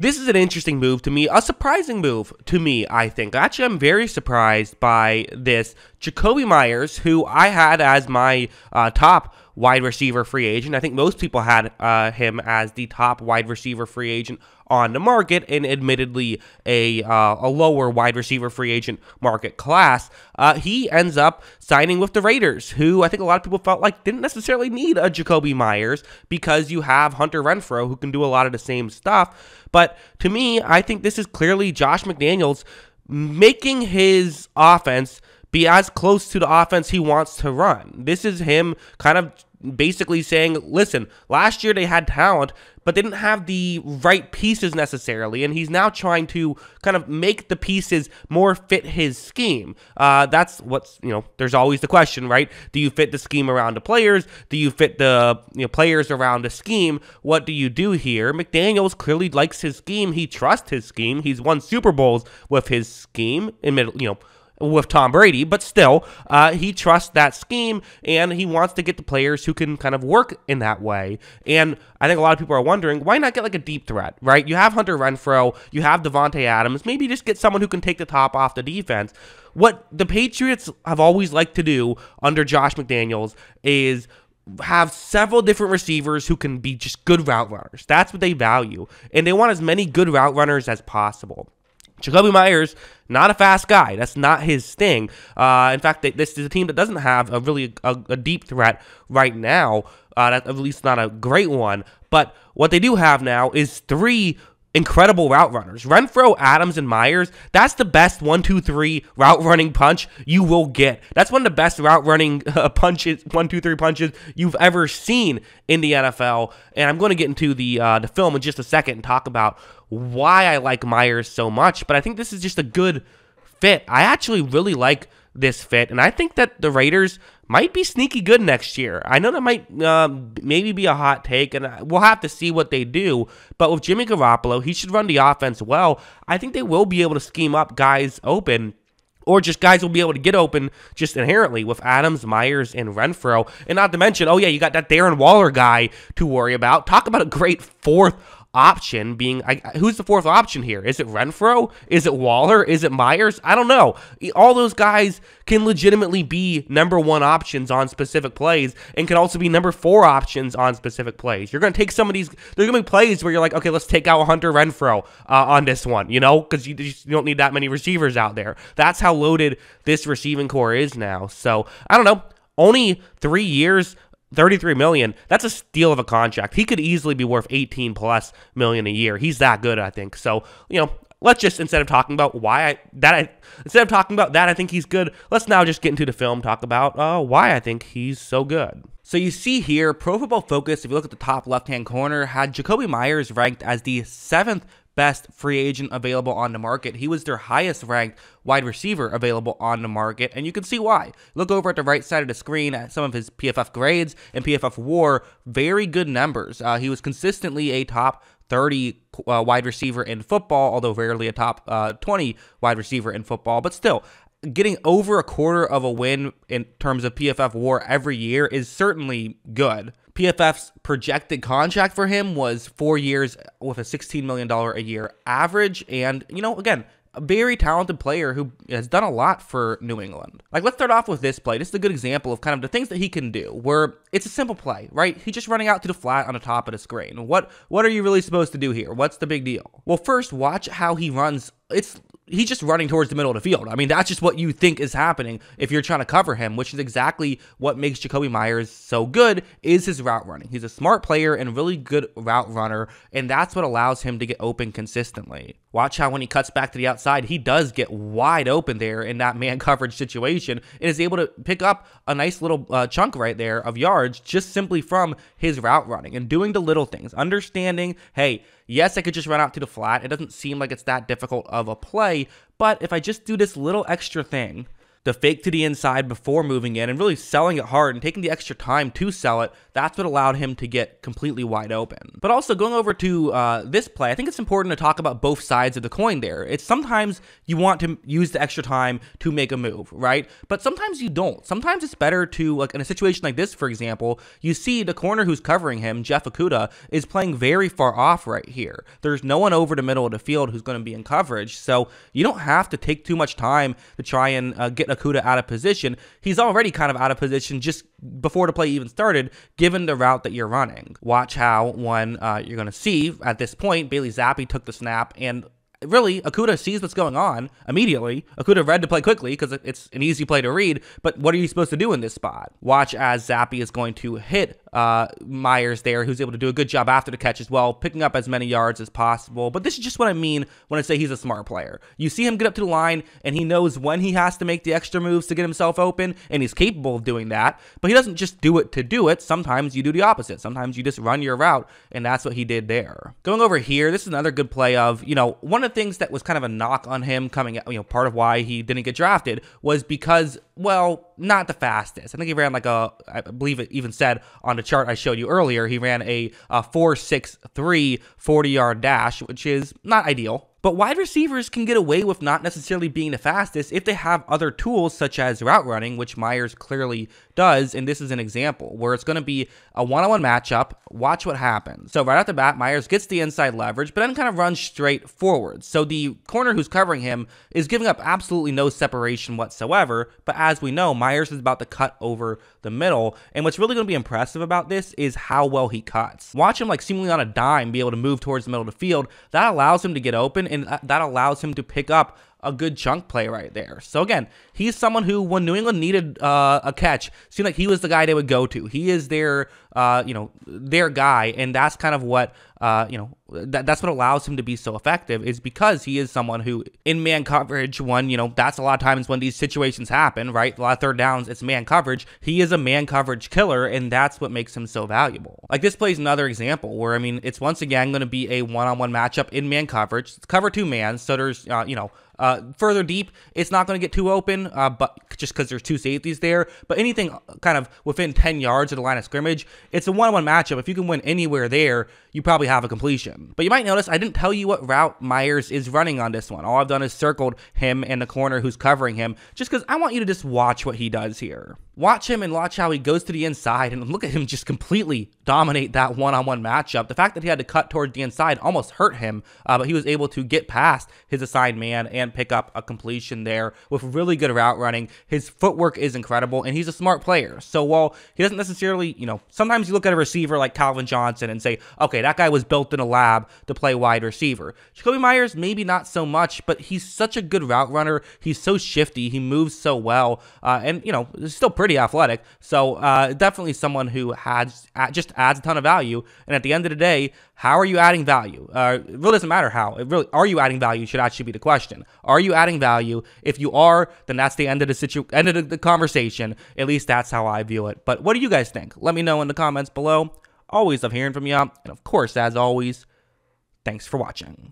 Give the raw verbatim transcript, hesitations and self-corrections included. This is an interesting move to me, a surprising move to me, I think. Actually, I'm very surprised by this. Jakobi Meyers, who I had as my uh, top wide receiver free agent. I think most people had uh, him as the top wide receiver free agent on the market, and admittedly a, uh, a lower wide receiver free agent market class. Uh, he ends up signing with the Raiders, who I think a lot of people felt like didn't necessarily need a Jakobi Meyers because you have Hunter Renfrow, who can do a lot of the same stuff. But to me, I think this is clearly Josh McDaniels making his offense be as close to the offense he wants to run. This is him kind of basically saying, listen, last year they had talent, but they didn't have the right pieces necessarily, and he's now trying to kind of make the pieces more fit his scheme. Uh, that's what's, you know, there's always the question, right? Do you fit the scheme around the players? Do you fit the you know, players around the scheme? What do you do here? McDaniels clearly likes his scheme. He trusts his scheme. He's won Super Bowls with his scheme, in middle, you know, with Tom Brady, but still, uh, he trusts that scheme, and he wants to get the players who can kind of work in that way. And I think a lot of people are wondering, why not get like a deep threat, right? You have Hunter Renfrow, you have Davante Adams, maybe just get someone who can take the top off the defense. What the Patriots have always liked to do under Josh McDaniels is have several different receivers who can be just good route runners. That's what they value, and they want as many good route runners as possible. Jakobi Meyers, not a fast guy. That's not his thing. Uh, in fact, this is a team that doesn't have a really a, a deep threat right now, uh, that, at least not a great one. But what they do have now is three incredible route runners. Renfrow, Adams, and Meyers, that's the best one two three route running punch you will get. That's one of the best route running uh, punches, one two three punches you've ever seen in the N F L. And I'm going to get into the, uh, the film in just a second and talk about why I like Meyers so much. But I think this is just a good fit. I actually really like this fit, and I think that the Raiders might be sneaky good next year. I know that might uh, maybe be a hot take, and we'll have to see what they do. But with Jimmy Garoppolo, he should run the offense well. I think they will be able to scheme up guys open, or just guys will be able to get open just inherently with Adams, Meyers, and Renfrow. And not to mention, oh yeah, you got that Darren Waller guy to worry about. Talk about a great fourth option being, I, who's the fourth option here? Is it Renfrow? Is it Waller? Is it Meyers? I don't know. All those guys can legitimately be number one options on specific plays, and can also be number four options on specific plays. You're going to take some of these, there's going to be plays where you're like, okay, let's take out Hunter Renfrow uh, on this one, you know, because you, you don't need that many receivers out there. That's how loaded this receiving core is now. So I don't know, only three years thirty-three million dollars, that's a steal of a contract. He could easily be worth eighteen plus million a year. He's that good, I think. So, you know, let's just, instead of talking about why I, that I, instead of talking about that I think he's good, let's now just get into the film, talk about uh, why I think he's so good. So you see here, Pro Football Focus, if you look at the top left-hand corner, had Jakobi Meyers ranked as the seventh best free agent available on the market. He was their highest ranked wide receiver available on the market, and you can see why. Look over at the right side of the screen at some of his P F F grades and P F F W A R, very good numbers. Uh, he was consistently a top thirty uh, wide receiver in football, although rarely a top uh, twenty wide receiver in football, but still, getting over a quarter of a win in terms of P F F W A R every year is certainly good. P F F's projected contract for him was four years with a sixteen million dollars a year average. And, you know, again, a very talented player who has done a lot for New England. Like, let's start off with this play. This is a good example of kind of the things that he can do, where it's a simple play, right? He's just running out to the flat on the top of the screen. What, what are you really supposed to do here? What's the big deal? Well, first, watch how he runs. It's... He's just running towards the middle of the field. I mean, that's just what you think is happening if you're trying to cover him, which is exactly what makes Jakobi Meyers so good, is his route running. He's a smart player and really good route runner, and that's what allows him to get open consistently. Watch how when he cuts back to the outside, he does get wide open there in that man coverage situation and is able to pick up a nice little uh, chunk right there of yards just simply from his route running and doing the little things, understanding, hey, yes, I could just run out to the flat. It doesn't seem like it's that difficult of a play, but if I just do this little extra thing, the fake to the inside before moving in and really selling it hard and taking the extra time to sell it, that's what allowed him to get completely wide open. But also going over to uh, this play, I think it's important to talk about both sides of the coin there. It's sometimes you want to use the extra time to make a move, right? But sometimes you don't. Sometimes it's better to, like in a situation like this, for example, you see the corner who's covering him, Jeff Okudah, is playing very far off right here. There's no one over the middle of the field who's going to be in coverage, so you don't have to take too much time to try and uh, get Okudah out of position. He's already kind of out of position just before the play even started, given the route that you're running. Watch how one uh, you're going to see at this point, Bailey Zappe took the snap, and really, Okudah sees what's going on immediately. Okudah read the play quickly because it's an easy play to read, but what are you supposed to do in this spot? Watch as Zappe is going to hit uh, Meyers there, who's able to do a good job after the catch as well, picking up as many yards as possible. But this is just what I mean when I say he's a smart player. You see him get up to the line, and he knows when he has to make the extra moves to get himself open, and he's capable of doing that, but he doesn't just do it to do it. Sometimes you do the opposite. Sometimes you just run your route, and that's what he did there. Going over here, this is another good play of, you know, one of things that was kind of a knock on him coming out, you know, part of why he didn't get drafted was because, well, not the fastest. I think he ran like a, I believe it even said on the chart I showed you earlier, he ran a, a four six three forty yard dash, which is not ideal. But wide receivers can get away with not necessarily being the fastest if they have other tools such as route running, which Meyers clearly does, and this is an example where it's going to be a one-on-one matchup. Watch what happens. So right off the bat, Meyers gets the inside leverage, but then kind of runs straight forward. So the corner who's covering him is giving up absolutely no separation whatsoever, but as we know, Meyers is about to cut over the middle, and what's really going to be impressive about this is how well he cuts. Watch him like seemingly on a dime be able to move towards the middle of the field. That allows him to get open, and that allows him to pick up a good chunk play right there. So again, he's someone who, when New England needed uh, a catch, seemed like he was the guy they would go to. He is their, uh, you know, their guy, and that's kind of what, uh, you know, that that's what allows him to be so effective, is because he is someone who, in man coverage, one, you know, that's a lot of times when these situations happen, right? A lot of third downs, it's man coverage. He is a man coverage killer, and that's what makes him so valuable. Like this play is another example where, I mean, it's once again going to be a one-on-one matchup in man coverage. It's cover two man, so there's, uh, you know. Uh, further deep, it's not going to get too open, uh, but just because there's two safeties there. But anything kind of within ten yards of the line of scrimmage, it's a one-on-one matchup. If you can win anywhere there, you probably have a completion. But you might notice I didn't tell you what route Meyers is running on this one. All I've done is circled him and the corner who's covering him, just because I want you to just watch what he does here. Watch him and watch how he goes to the inside, and look at him just completely dominate that one-on-one matchup. The fact that he had to cut towards the inside almost hurt him, uh, but he was able to get past his assigned man and pick up a completion there with really good route running. His footwork is incredible, and he's a smart player. So while he doesn't necessarily, you know, sometimes you look at a receiver like Calvin Johnson and say, okay, that guy was built in a lab to play wide receiver. Jakobi Meyers, maybe not so much, but he's such a good route runner. He's so shifty. He moves so well, uh, and, you know, he's still pretty athletic. So uh, definitely someone who has, just adds a ton of value. And at the end of the day, how are you adding value? Uh, it really doesn't matter how. It really, are you adding value should actually be the question. Are you adding value? If you are, then that's the end of the situ end of the conversation. At least that's how I view it. But what do you guys think? Let me know in the comments below. Always love hearing from you. And of course, as always, thanks for watching.